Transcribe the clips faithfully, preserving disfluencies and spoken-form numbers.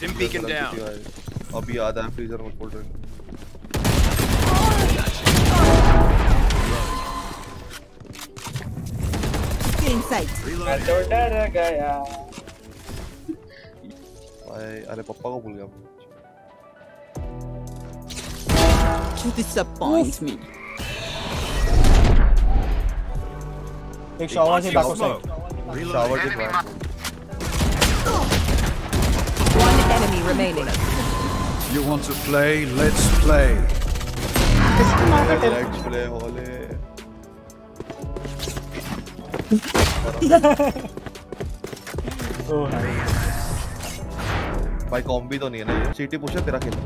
Tim beacon down. Abhi aata hai freezer mein cold drink. Getting sight. Dara gaya. Arey papa ko bhul gaya. You disappoint me. Ek shower se back side. Shower se back. Enemy remaining. You want to play? Let's play. Let's play, hole. Oh hi. Bhai combi to nahi hai na. City push hai tera khel.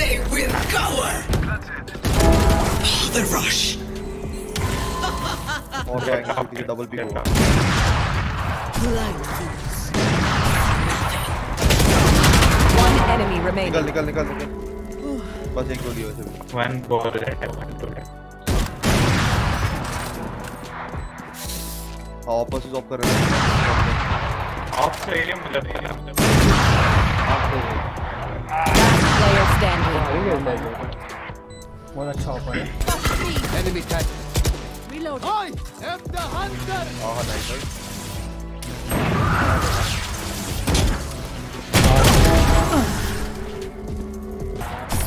They will cover. That's it. Oh, the rush. Okay, okay. Double pick. Blind. Enemy remaining. Nikal, nikal, nikal, nikal. Bas ek goli hai. One ball hai, one ball hai. Op se op kar rahe hain. Op se area mein lag raha hai. Player standing. What a chop hai. Enemy attack. Reload. Oi, I'm the hunter. Oh, nice.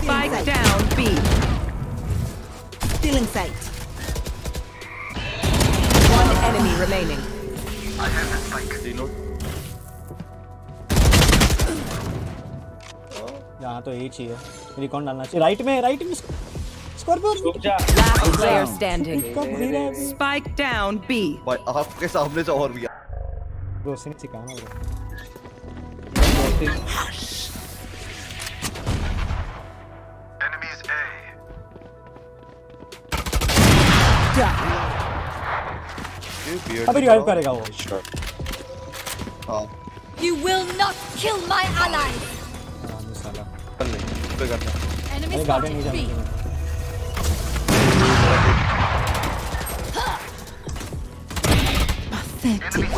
Spike down B. Still in sight. One enemy remaining. I have the spike. Reload. यहाँ तो H ही है. Recon डालना चाहिए. Right में, right में. Scorpio. Last player standing. Spike down B. भाई आपके सामने से और भी. वो सीन चिकाना होगा. अभी रिवाइव करेगा वो। हाँ। You will not kill my ally. नहीं साला। नहीं करना। Enemy spotted B. Pathetic.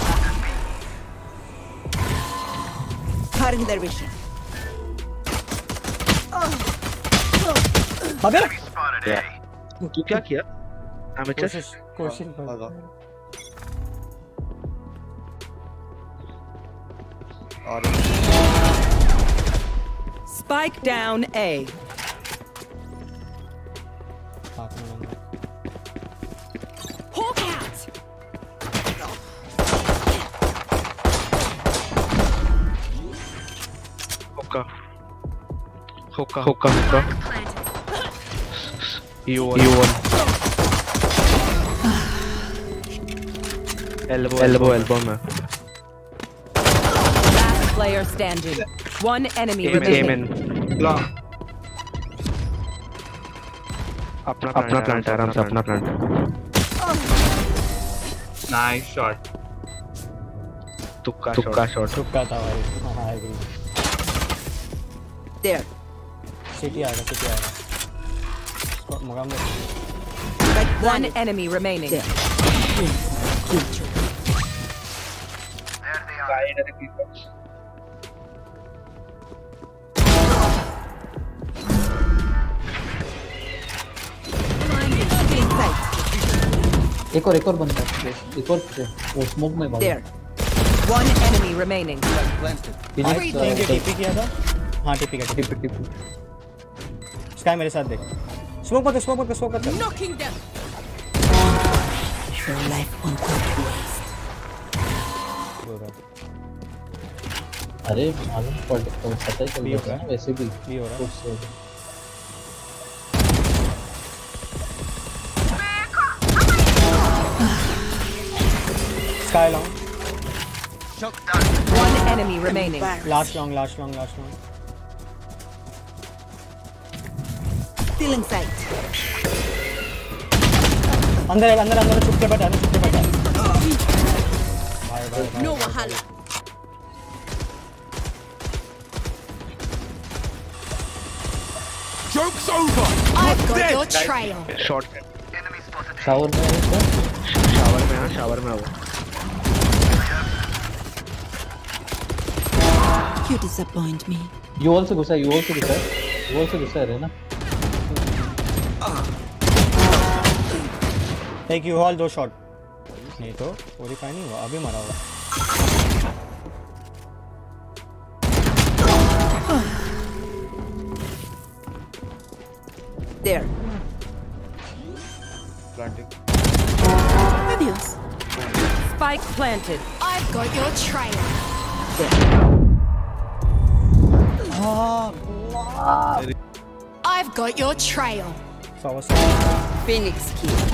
Cutting their vision. बाबेर। तू क्या किया? Amateur. Question. Spike down A. Hawk out. Hoka. Hoka. Hoka. Hoka. You won. You won. Elbow. Elbow. Elbow. Man. Player standing. One enemy remaining. Apna apna plant aaram se apna plant. Nice shot. Tukka tukka shot. Tukka tha bhai. I agree. There. City aa gaya, city aa gaya. Magam mein. One enemy remaining. There they are. एक और एक और बंदा एक और वो smoke में भाग one enemy remaining इन्होंने टीपी किया था हां टीपी का टीपी टीपी स्काई मेरे साथ देख स्मोक मत स्मोक मत स्मोक मत knocking them your life on waste अरे मालूम पड़ पता चल गया वैसे भी भी हो रहा है Sky long. One enemy remaining. Last long, last long, last long. Still in sight. Under, under, under. Chup ke bata, chup ke bata. Bye, bye, bye. No wahala. Joke's over. I've got your trail. Short. Shower में है? Shower में हाँ, shower में आओ. You disappoint me. You also gussa, you also gussa. You also gussa hai na. Take you all those shot. नहीं तो ओरिफाई नहीं हुआ, अभी मरा होगा। There. Planting. Adios. Spike planted. I've got your trail. Oh, blood. I've got your trail. Phoenix killed.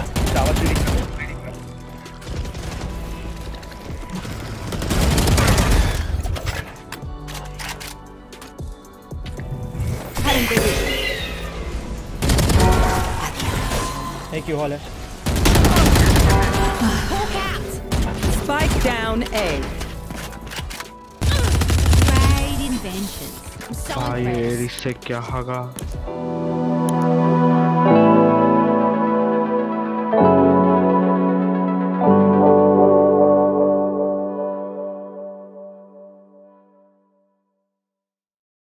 Thank you, Holler. Spike down A. Great invention. I'm so impressed.